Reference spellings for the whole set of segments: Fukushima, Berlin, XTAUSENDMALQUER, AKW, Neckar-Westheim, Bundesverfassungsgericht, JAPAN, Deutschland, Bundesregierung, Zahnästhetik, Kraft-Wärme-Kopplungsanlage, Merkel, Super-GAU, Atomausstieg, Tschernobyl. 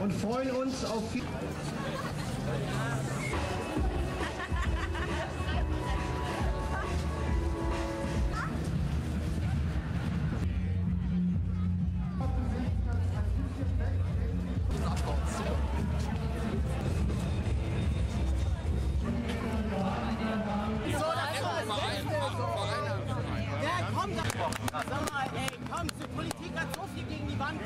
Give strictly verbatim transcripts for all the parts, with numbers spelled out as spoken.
und freuen uns auf viel... Sag mal, ey, komm, die Politik hat so viel gegen die Wand.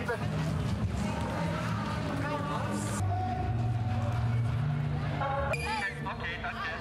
Okay, danke.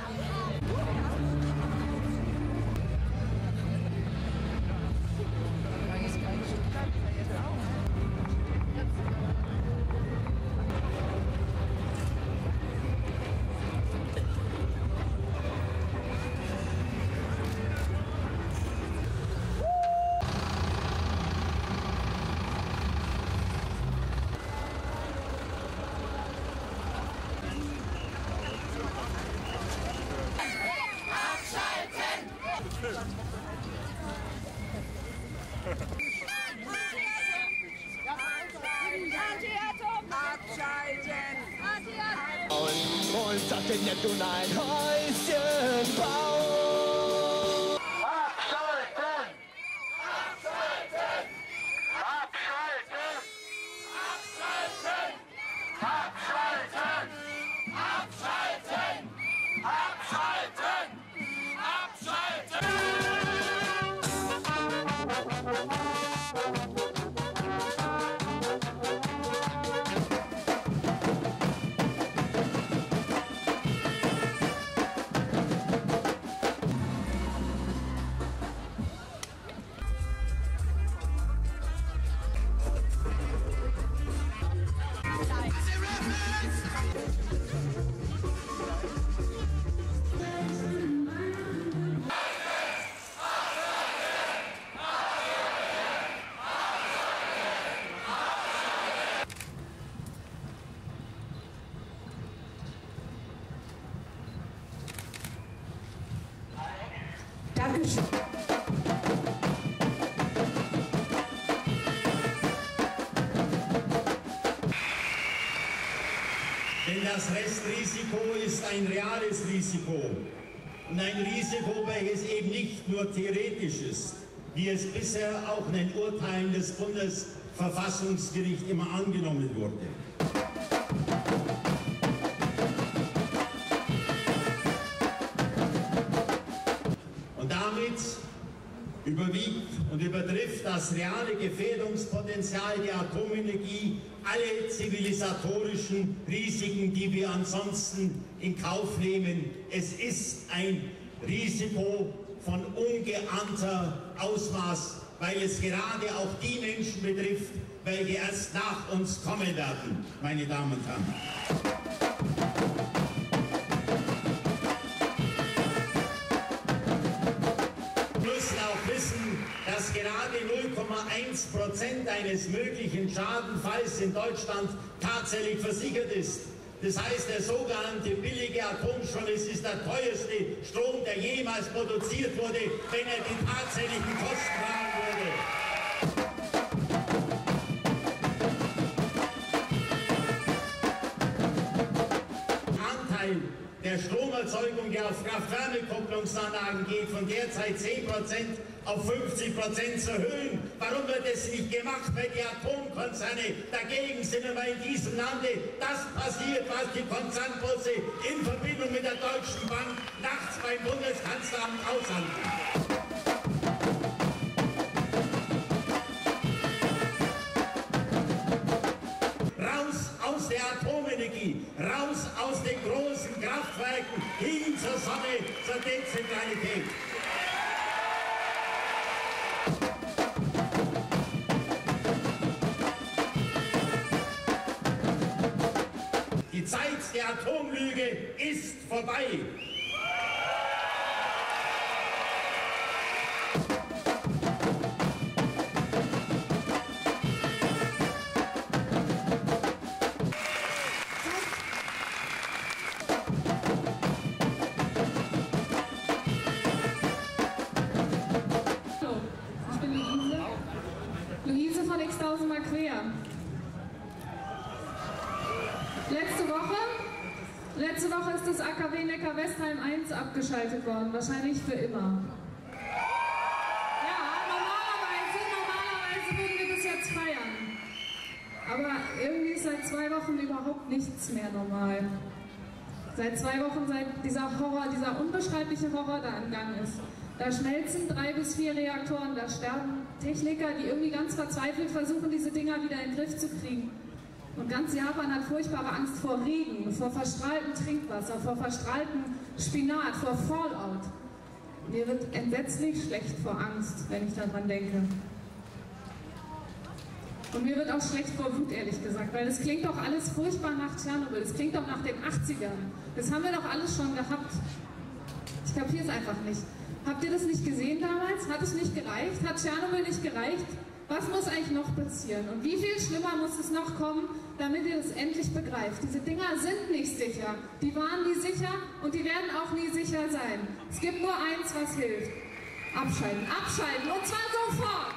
Und sagt denn jetzt nun ein Häuschen bauen? Abschalten! Abschalten! Abschalten! Abschalten! Abschalten! Abschalten! Abschalten! Denn das Restrisiko ist ein reales Risiko und ein Risiko, welches eben nicht nur theoretisch ist, wie es bisher auch in den Urteilen des Bundesverfassungsgerichts immer angenommen wurde. Und damit überwiegt und übertrifft das reale Gefährdungspotenzial der Atomenergie alle zivilisatorischen Risiken, die wir ansonsten in Kauf nehmen. Es ist ein Risiko von ungeahnter Ausmaß, weil es gerade auch die Menschen betrifft, welche erst nach uns kommen werden, meine Damen und Herren. Dass gerade null Komma eins Prozent eines möglichen Schadenfalls in Deutschland tatsächlich versichert ist. Das heißt, der sogenannte billige Atomstrom ist der teuerste Strom, der jemals produziert wurde, wenn er die tatsächlichen Kosten tragen würde. Anteil der Stromerzeugung, der auf Kraft-Wärme-Kopplungsanlagen geht, von derzeit zehn Prozent auf fünfzig Prozent zu erhöhen. Warum wird das nicht gemacht? Weil die Atomkonzerne dagegen sind und weil in diesem Lande das passiert, was die Konzernbosse in Verbindung mit der Deutschen Bank nachts beim Bundeskanzleramt aushandeln. Raus aus der Atomenergie, raus aus den großen Kraftwerken, hin zur Sonne, zur Dezentralität. Die Zeit der Atomlüge ist vorbei. Hallo, ich bin Luise. Luise von x tausend Mal quer. Letzte Woche, letzte Woche ist das A K W Neckar-Westheim eins abgeschaltet worden, wahrscheinlich für immer. Ja, normalerweise, normalerweise würden wir das jetzt feiern. Aber irgendwie ist seit zwei Wochen überhaupt nichts mehr normal. Seit zwei Wochen, seit dieser Horror, dieser unbeschreibliche Horror da im Gang ist. Da schmelzen drei bis vier Reaktoren, da sterben Techniker, die irgendwie ganz verzweifelt versuchen, diese Dinger wieder in den Griff zu kriegen. Und ganz Japan hat furchtbare Angst vor Regen, vor verstrahltem Trinkwasser, vor verstrahltem Spinat, vor Fallout. Mir wird entsetzlich schlecht vor Angst, wenn ich daran denke. Und mir wird auch schlecht vor Wut, ehrlich gesagt, weil das klingt doch alles furchtbar nach Tschernobyl, das klingt doch nach den achtzigern. Das haben wir doch alles schon gehabt. Ich kapiere es einfach nicht. Habt ihr das nicht gesehen damals? Hat es nicht gereicht? Hat Tschernobyl nicht gereicht? Was muss eigentlich noch passieren? Und wie viel schlimmer muss es noch kommen, damit ihr das endlich begreift? Diese Dinger sind nicht sicher. Die waren nie sicher und die werden auch nie sicher sein. Es gibt nur eins, was hilft. Abschalten, abschalten und zwar sofort!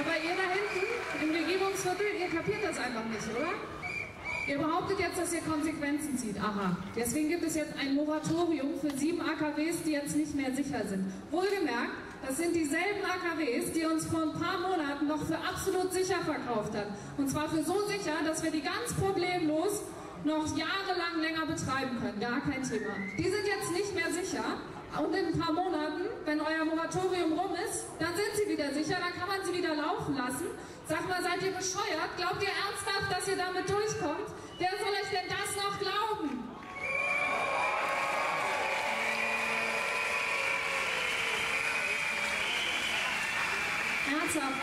Aber ihr da hinten im Regierungsviertel, ihr kapiert das einfach nicht, oder? Ihr behauptet jetzt, dass ihr Konsequenzen zieht. Aha. Deswegen gibt es jetzt ein Moratorium für sieben A K Ws, die jetzt nicht mehr sicher sind. Wohlgemerkt, das sind dieselben A K Ws, die uns vor ein paar Monaten noch für absolut sicher verkauft hat. Und zwar für so sicher, dass wir die ganz problemlos noch jahrelang länger betreiben können. Gar kein Thema. Die sind jetzt nicht mehr sicher. Und in ein paar Monaten, wenn euer Moratorium rum ist, dann sind sie wieder sicher, dann kann man sie wieder laufen lassen. Sag mal, seid ihr bescheuert? Glaubt ihr ernsthaft, dass ihr damit durchkommt? Wer soll euch denn das noch glauben? Ernsthaft,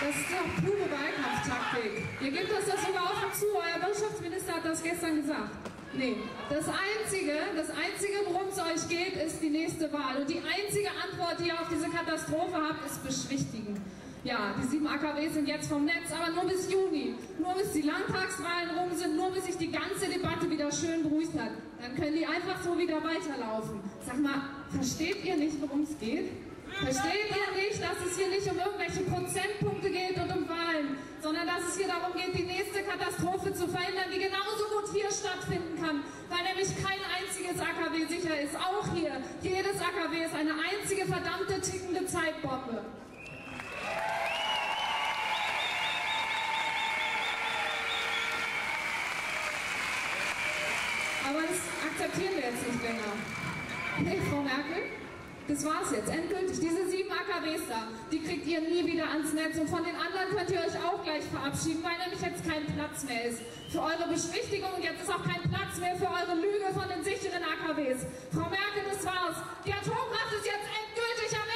das ist doch pure Wahlkampftaktik. Ihr gebt uns das sogar offen zu, euer Wirtschaftsminister hat das gestern gesagt. Nee, das Einzige, das Einzige, worum es euch geht, ist die nächste Wahl. Und die einzige Antwort, die ihr auf diese Katastrophe habt, ist beschwichtigen. Ja, die sieben A K W sind jetzt vom Netz, aber nur bis Juni. Nur bis die Landtagswahlen rum sind, nur bis sich die ganze Debatte wieder schön beruhigt hat. Dann können die einfach so wieder weiterlaufen. Sag mal, versteht ihr nicht, worum es geht? Versteht ihr nicht, dass es hier nicht um irgendwelche Prozentpunkte geht und um Wahlen, sondern dass es hier darum geht, die nächste Katastrophe zu verhindern, die genauso gut hier stattfinden kann, weil nämlich kein einziges A K W sicher ist, auch hier. Jedes A K W ist eine einzige verdammte tickende Zeitbombe. Aber das akzeptieren wir jetzt nicht länger. Hey, Frau Merkel? Das war's jetzt, endgültig. Diese sieben A K Ws da, die kriegt ihr nie wieder ans Netz. Und von den anderen könnt ihr euch auch gleich verabschieden, weil nämlich jetzt kein Platz mehr ist für eure Beschwichtigung. Und jetzt ist auch kein Platz mehr für eure Lüge von den sicheren A K Ws. Frau Merkel, das war's. Die Atomkraft ist jetzt endgültig am Ende.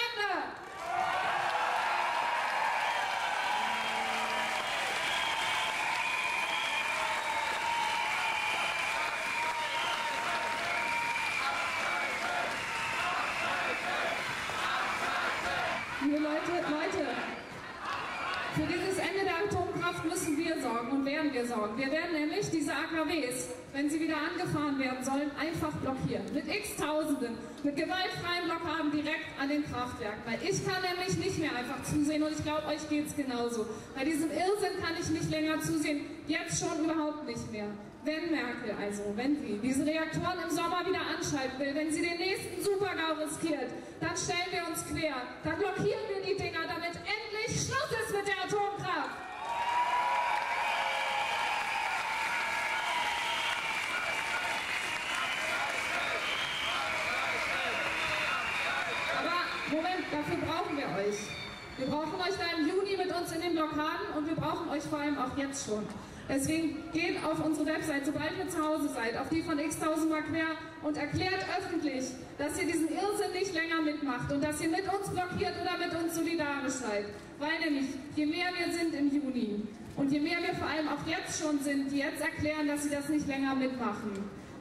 Für dieses Ende der Atomkraft müssen wir sorgen und werden wir sorgen. Wir werden nämlich diese A K Ws, wenn sie wieder angefahren werden sollen, einfach blockieren. Mit x-Tausenden, mit gewaltfreien Blockaden direkt an den Kraftwerken. Weil ich kann nämlich nicht mehr einfach zusehen und ich glaube, euch geht es genauso. Bei diesem Irrsinn kann ich nicht länger zusehen, jetzt schon überhaupt nicht mehr. Wenn Merkel, also wenn sie diese Reaktoren im Sommer wieder anschalten will, wenn sie den nächsten Super-GAU riskiert, dann stellen wir uns quer, dann blockieren wir die Dinger, damit endlich Schluss ist mit der Atomkraft. Aber Moment, dafür brauchen wir euch. Wir brauchen euch da im Juni mit uns in den Blockaden und wir brauchen euch vor allem auch jetzt schon. Deswegen geht auf unsere Website, sobald ihr zu Hause seid, auf die von x-tausend mal quer und erklärt öffentlich, dass ihr diesen Irrsinn nicht länger mitmacht und dass ihr mit uns blockiert oder mit uns solidarisch seid. Weil nämlich, je mehr wir sind im Juni und je mehr wir vor allem auch jetzt schon sind, die jetzt erklären, dass sie das nicht länger mitmachen,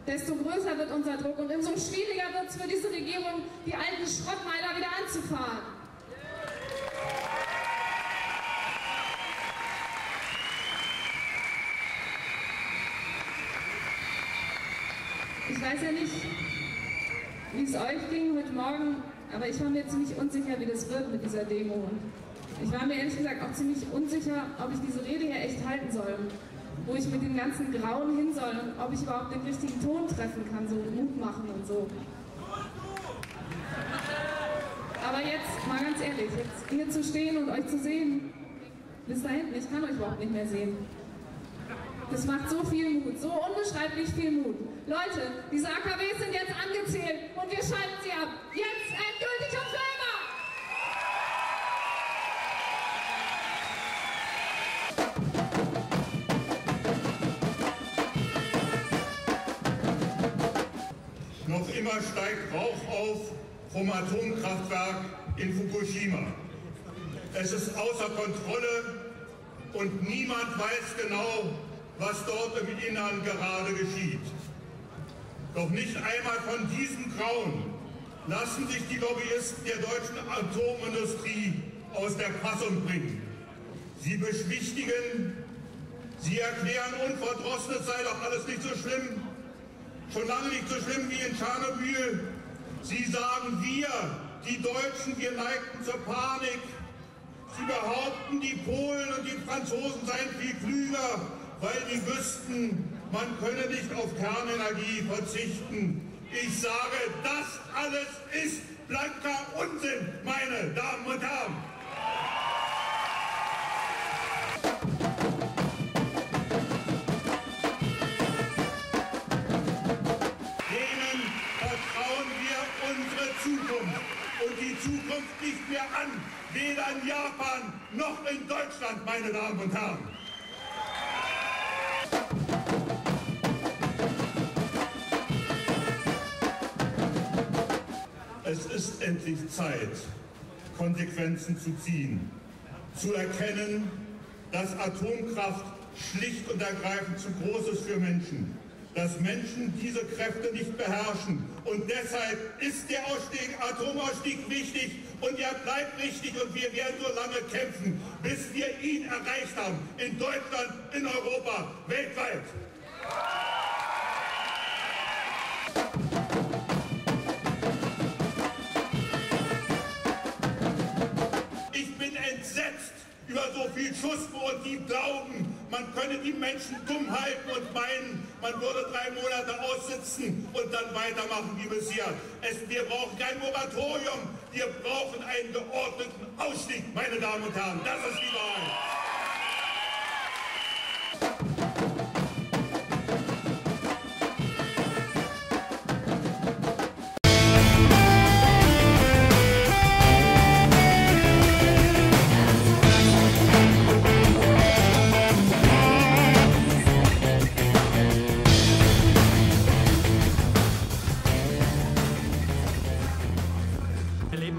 desto größer wird unser Druck und umso schwieriger wird es für diese Regierung, die alten Schrottmeiler wieder anzufahren. Ich weiß ja nicht, wie es euch ging heute Morgen, aber ich war mir ziemlich unsicher, wie das wird mit dieser Demo. Ich war mir ehrlich gesagt auch ziemlich unsicher, ob ich diese Rede hier echt halten soll, wo ich mit dem ganzen Grauen hin soll und ob ich überhaupt den richtigen Ton treffen kann, so Mut machen und so. Aber jetzt, mal ganz ehrlich, jetzt hier zu stehen und euch zu sehen, bis da hinten, ich kann euch überhaupt nicht mehr sehen. Das macht so viel Mut, so unbeschreiblich viel Mut. Leute, diese A K Ws sind jetzt angezählt und wir schalten sie ab. Jetzt endgültig und für immer! Noch immer steigt Rauch auf vom Atomkraftwerk in Fukushima. Es ist außer Kontrolle und niemand weiß genau, was dort im Innern gerade geschieht. Doch nicht einmal von diesem Grauen lassen sich die Lobbyisten der deutschen Atomindustrie aus der Fassung bringen. Sie beschwichtigen, sie erklären unverdrossen, es sei doch alles nicht so schlimm, schon lange nicht so schlimm wie in Tschernobyl. Sie sagen, wir, die Deutschen, wir neigten zur Panik. Sie behaupten, die Polen und die Franzosen seien viel klüger, weil die wüssten, man könne nicht auf Kernenergie verzichten. Ich sage, das alles ist blanker Unsinn, meine Damen und Herren. Denen vertrauen wir unsere Zukunft und die Zukunft nicht mehr an, weder in Japan noch in Deutschland, meine Damen und Herren. Es ist endlich Zeit, Konsequenzen zu ziehen, zu erkennen, dass Atomkraft schlicht und ergreifend zu groß ist für Menschen, dass Menschen diese Kräfte nicht beherrschen. Und deshalb ist der Ausstieg, Atomausstieg wichtig und er bleibt wichtig und wir werden so lange kämpfen, bis wir ihn erreicht haben, in Deutschland, in Europa, weltweit. Über so viel Schuspen und die Glauben, man könne die Menschen dumm halten und meinen, man würde drei Monate aussitzen und dann weitermachen wie bisher. Es, wir brauchen kein Moratorium, wir brauchen einen geordneten Ausstieg, meine Damen und Herren, das ist die Wahrheit.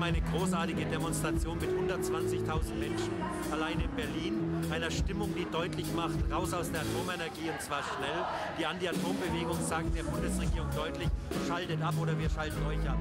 Eine großartige Demonstration mit hundertzwanzigtausend Menschen, allein in Berlin, einer Stimmung, die deutlich macht, raus aus der Atomenergie und zwar schnell. Die Anti-Atom-Bewegung sagt der Bundesregierung deutlich, schaltet ab oder wir schalten euch ab.